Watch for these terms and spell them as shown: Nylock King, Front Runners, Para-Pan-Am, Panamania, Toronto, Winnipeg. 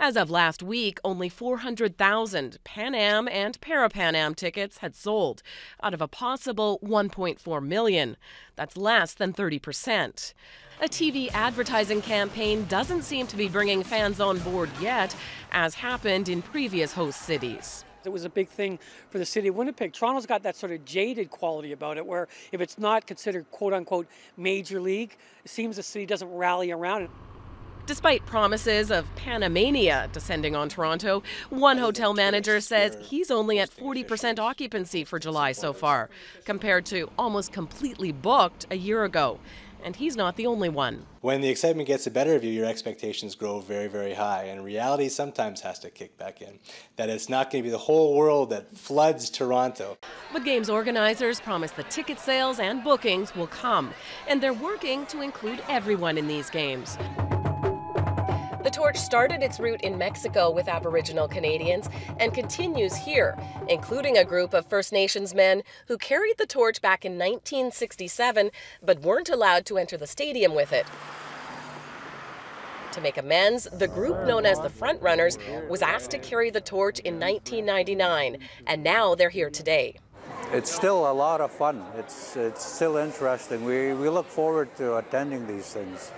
As of last week, only 400,000 Pan Am and Para-Pan-Am tickets had sold, out of a possible 1.4 million. That's less than 30%. A TV advertising campaign doesn't seem to be bringing fans on board yet, as happened in previous host cities. It was a big thing for the city of Winnipeg. Toronto's got that sort of jaded quality about it, where if it's not considered quote-unquote major league, it seems the city doesn't rally around it. Despite promises of Panamania descending on Toronto, one hotel manager says he's only at 40% occupancy for July so far, compared to almost completely booked a year ago. And he's not the only one. When the excitement gets the better of you, your expectations grow very, very high, and reality sometimes has to kick back in. That it's not going to be the whole world that floods Toronto. But games organizers promise the ticket sales and bookings will come, and they're working to include everyone in these games. The torch started its route in Mexico with Aboriginal Canadians and continues here, including a group of First Nations men who carried the torch back in 1967 but weren't allowed to enter the stadium with it. To make amends, the group known as the Front Runners was asked to carry the torch in 1999, and now they're here today. It's still a lot of fun. It's still interesting. We look forward to attending these things.